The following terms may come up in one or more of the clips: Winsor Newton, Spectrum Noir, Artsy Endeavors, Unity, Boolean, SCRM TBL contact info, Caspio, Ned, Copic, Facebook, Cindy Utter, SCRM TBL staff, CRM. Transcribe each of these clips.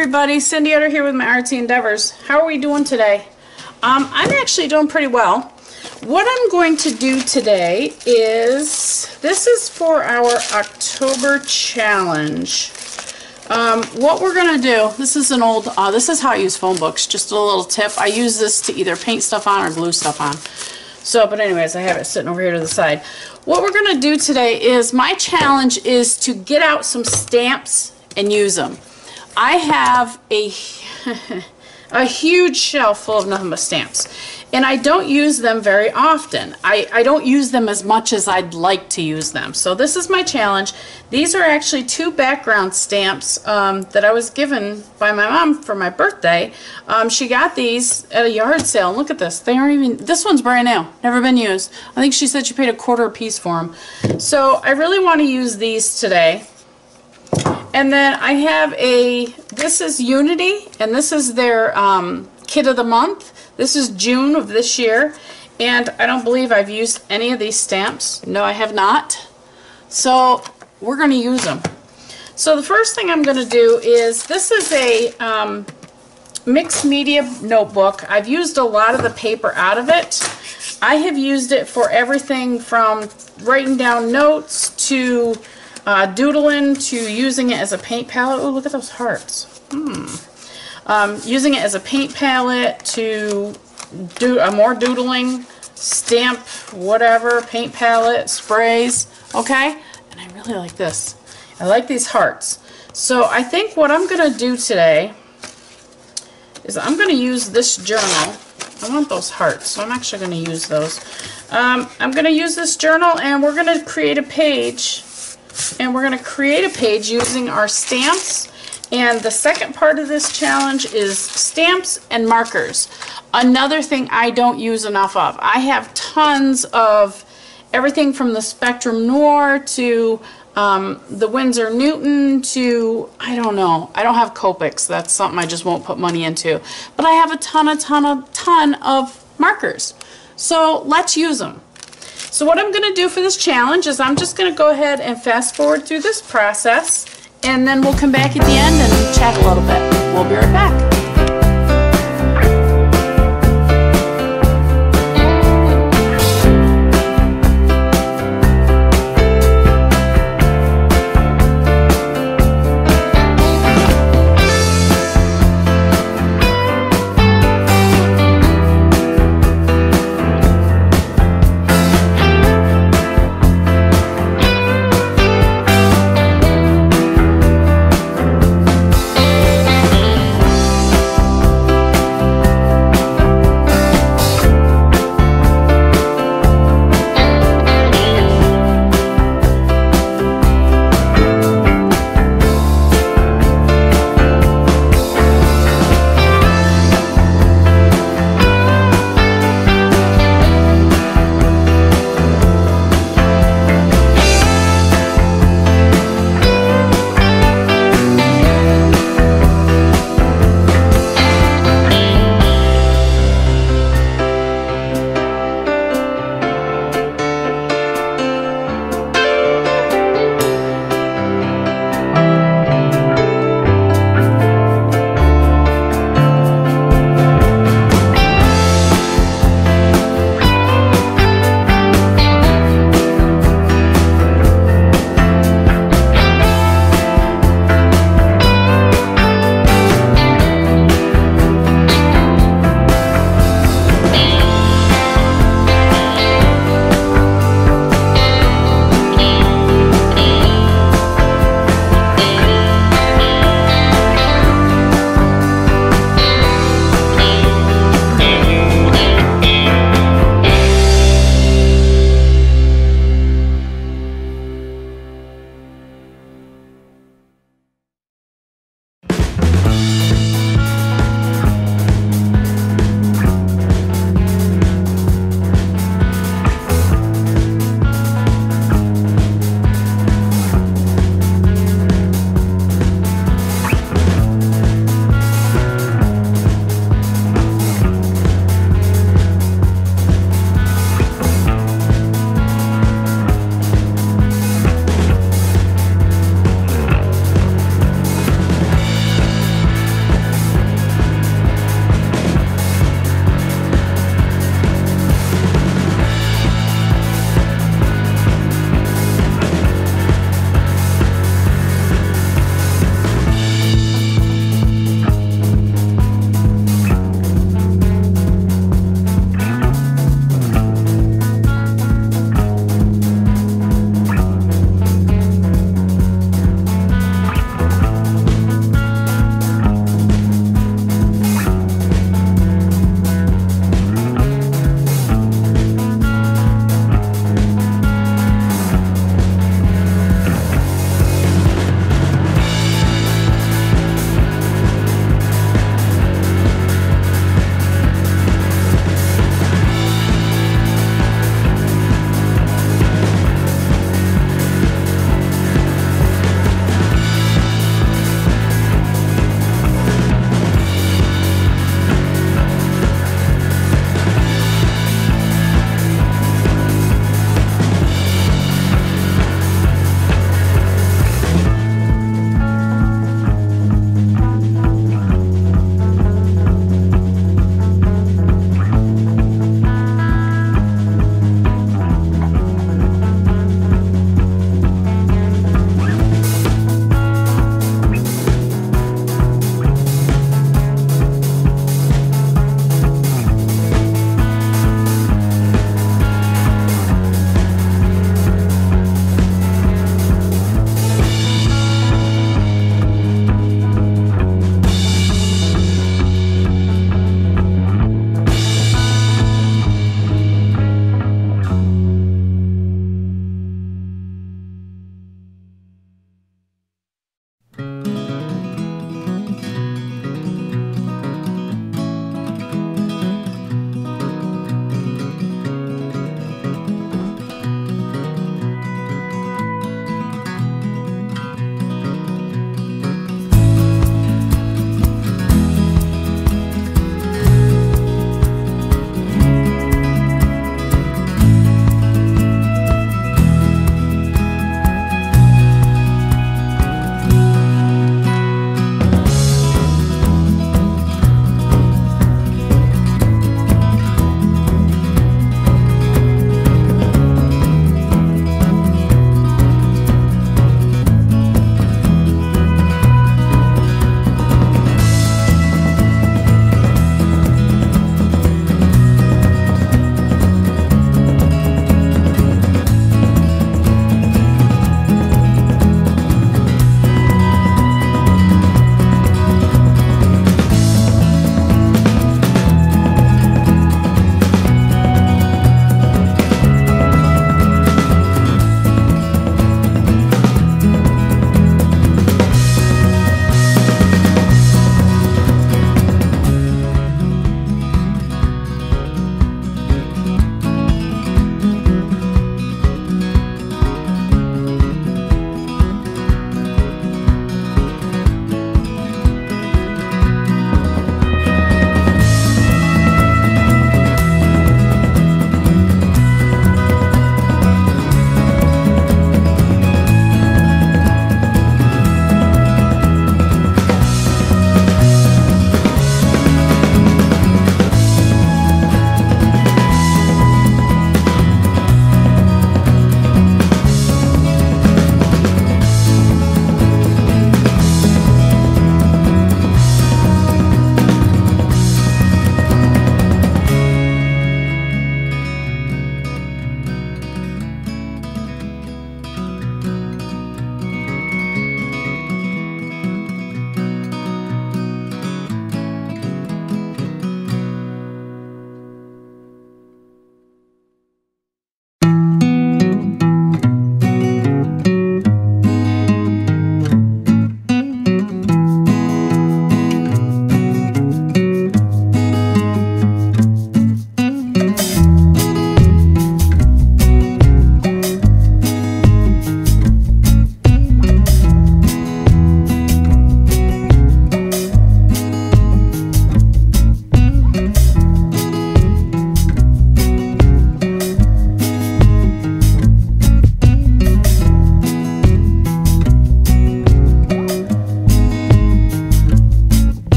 everybody, Cindy Utter here with my Artsy Endeavors. How are we doing today? I'm actually doing pretty well. What I'm going to do today is, this is for our October challenge. What we're going to do, this is an old, this is how I use phone books, just a little tip. I use this to either paint stuff on or glue stuff on. So, but anyways, I have it sitting over here to the side. What we're going to do today is, my challenge is to get out some stamps and use them. I have a huge shelf full of nothing but stamps, and I don't use them very often. I don't use them as much as I'd like to use them. So this is my challenge. These are actually two background stamps that I was given by my mom for my birthday. She got these at a yard sale. Look at this. They aren't even, this one's brand new, never been used. I think she said she paid $0.25 a piece for them. So I really want to use these today. And then I have this is Unity, and this is their Kit of the Month. This is June of this year, and I don't believe I've used any of these stamps. No, I have not. So we're going to use them. So the first thing I'm going to do is, this is a mixed media notebook. I've used a lot of the paper out of it. I have used it for everything from writing down notes to doodling to using it as a paint palette. Oh, look at those hearts. Using it as a paint palette to do more doodling, stamp, whatever, paint palette, sprays, okay? And I really like this. I like these hearts. So I think what I'm going to do today is, I'm going to use this journal. I want those hearts, so I'm actually going to use those. I'm going to use this journal, and we're going to create a page. And we're going to create a page using our stamps. And the second part of this challenge is stamps and markers. Another thing I don't use enough of. I have tons of everything from the Spectrum Noir to the Winsor Newton to, I don't know, I don't have Copics. That's something I just won't put money into. But I have a ton of markers. So let's use them. So what I'm going to do for this challenge is, I'm just going to go ahead and fast forward through this process, and then we'll come back at the end and chat a little bit. We'll be right back.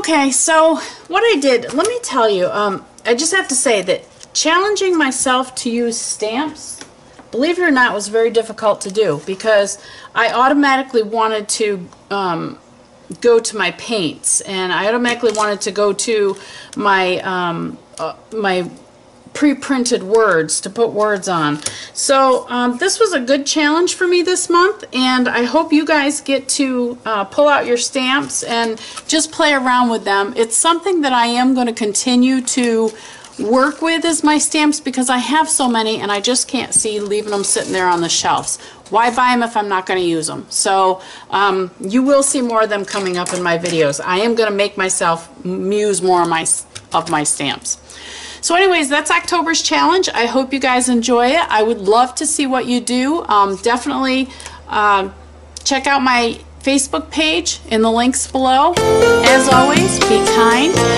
Okay, so what I did, let me tell you, I just have to say that challenging myself to use stamps, believe it or not, was very difficult to do because I automatically wanted to go to my paints, and I automatically wanted to go to my my pre-printed words to put words on. So this was a good challenge for me this month, and I hope you guys get to pull out your stamps and just play around with them. It's something that I am going to continue to work with is my stamps, because I have so many and I just can't see leaving them sitting there on the shelves. Why buy them if I'm not going to use them? So you will see more of them coming up in my videos. I am going to make myself muse more of my stamps. So anyways, that's October's challenge. I hope you guys enjoy it. I would love to see what you do. Definitely check out my Facebook page in the links below. As always, be kind.